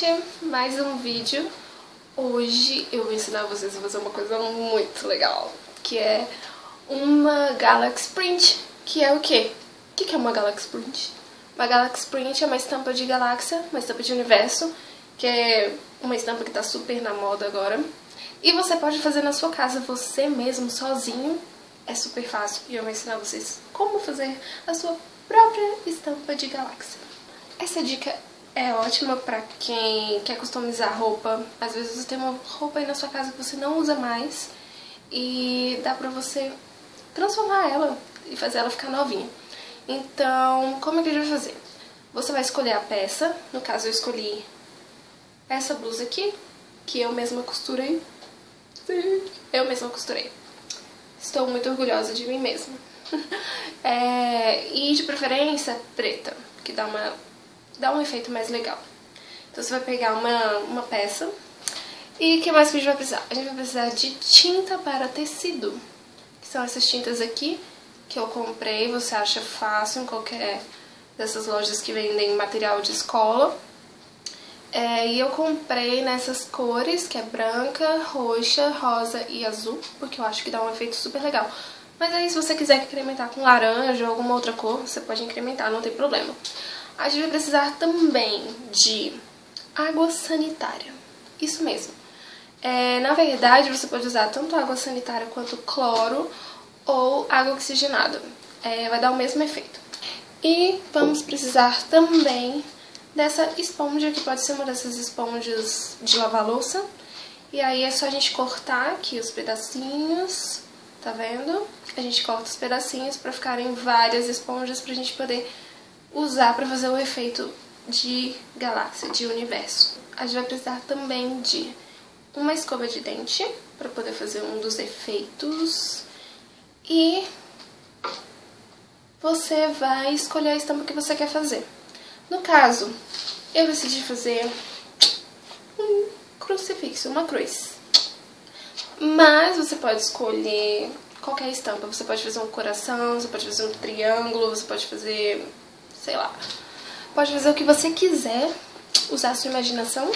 gente, mais um vídeo. Hoje eu vou ensinar vocês a fazer uma coisa muito legal, que é uma Galaxy Print, que é o quê? O que é uma Galaxy Print? Uma Galaxy Print é uma estampa de galáxia, uma estampa de universo, que é uma estampa que tá super na moda agora. E você pode fazer na sua casa, você mesmo, sozinho, é super fácil. E eu vou ensinar vocês como fazer a sua própria estampa de galáxia. Essa dica é ótima pra quem quer customizar roupa. Às vezes você tem uma roupa aí na sua casa que você não usa mais e dá pra você transformar ela e fazer ela ficar novinha. Então, como é que a gente vai fazer? Você vai escolher a peça, no caso eu escolhi essa blusa aqui, que eu mesma costurei. Sim, eu mesma costurei. Estou muito orgulhosa de mim mesma. E de preferência, preta, que dá um efeito mais legal. Então você vai pegar uma peça. E o que mais que a gente vai precisar? A gente vai precisar de tinta para tecido, que são essas tintas aqui que eu comprei. Você acha fácil em qualquer dessas lojas que vendem material de escola. E eu comprei nessas cores, que é branca, roxa, rosa e azul, porque eu acho que dá um efeito super legal. Mas aí se você quiser incrementar com laranja ou alguma outra cor, você pode incrementar, não tem problema. A gente vai precisar também de água sanitária, isso mesmo. Na verdade, você pode usar tanto água sanitária quanto cloro ou água oxigenada. Vai dar o mesmo efeito. E vamos precisar também dessa esponja, que pode ser uma dessas esponjas de lavar louça. E aí é só a gente cortar aqui os pedacinhos, tá vendo? A gente corta os pedacinhos pra ficarem várias esponjas pra gente poder usar para fazer o efeito de galáxia, de universo. A gente vai precisar também de uma escova de dente para poder fazer um dos efeitos. E você vai escolher a estampa que você quer fazer. No caso, eu decidi fazer um crucifixo, uma cruz. Mas você pode escolher qualquer estampa. Você pode fazer um coração, você pode fazer um triângulo, você pode fazer... sei lá, pode fazer o que você quiser, usar a sua imaginação.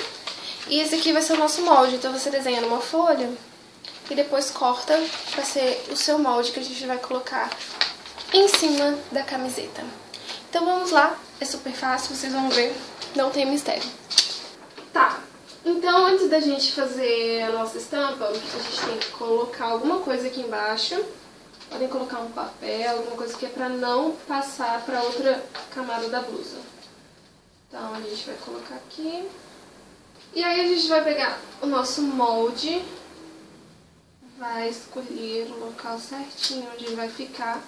E esse aqui vai ser o nosso molde, então você desenha numa folha e depois corta para ser o seu molde que a gente vai colocar em cima da camiseta. Então vamos lá, é super fácil, vocês vão ver, não tem mistério. Tá, então antes da gente fazer a nossa estampa, a gente tem que colocar alguma coisa aqui embaixo. Podem colocar um papel, alguma coisa que é pra não passar pra outra camada da blusa. Então a gente vai colocar aqui. E aí a gente vai pegar o nosso molde, vai escolher o local certinho onde ele vai ficar.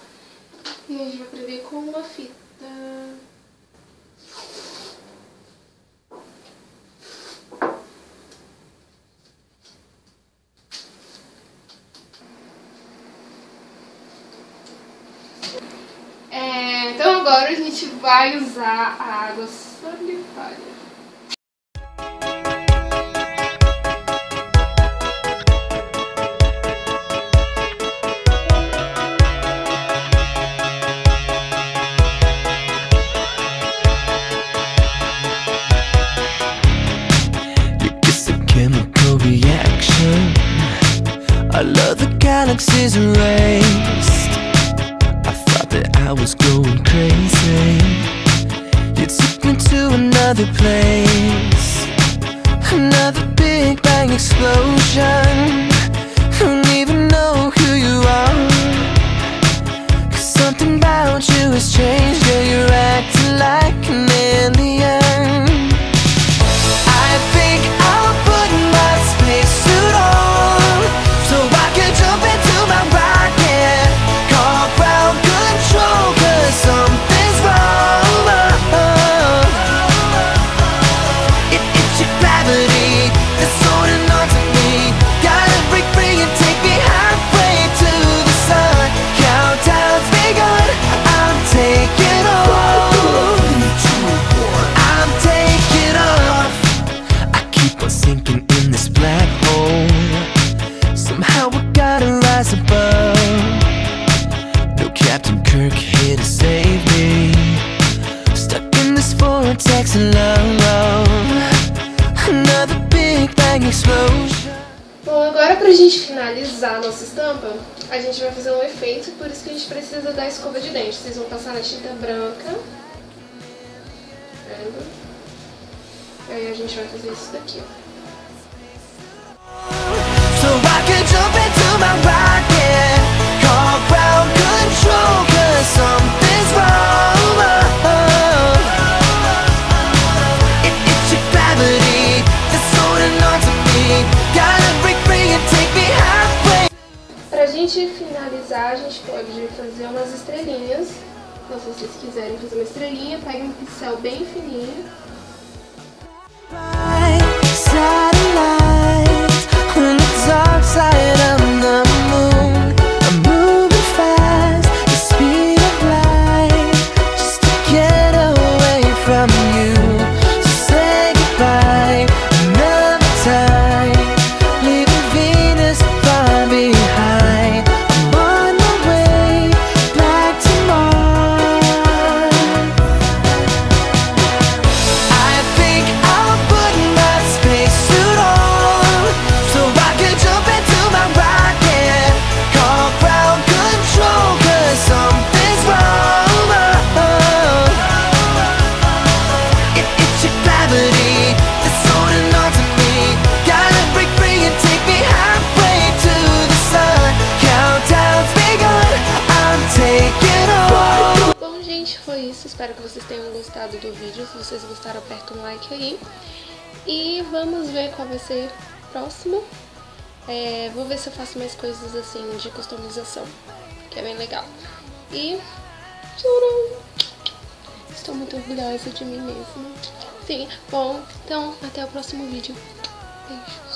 E a gente vai prender com uma fita. Então agora a gente vai usar a água sanitária. I love the galaxy's rays. I was going crazy. You took me to another place. estampa, a gente vai fazer um efeito, por isso que a gente precisa da escova de dente. Vocês vão passar na tinta branca. Tá vendo? Aí a gente vai fazer isso daqui, ó. Finalizar, a gente pode fazer umas estrelinhas. Então, se vocês quiserem fazer uma estrelinha, pegue um pincel bem fininho. Espero que vocês tenham gostado do vídeo. Se vocês gostaram, aperta um like aí. E vamos ver qual vai ser o próximo. Vou ver se eu faço mais coisas assim de customização, que é bem legal. E tcharam! Estou muito orgulhosa de mim mesma. Sim, bom, então até o próximo vídeo. Beijo!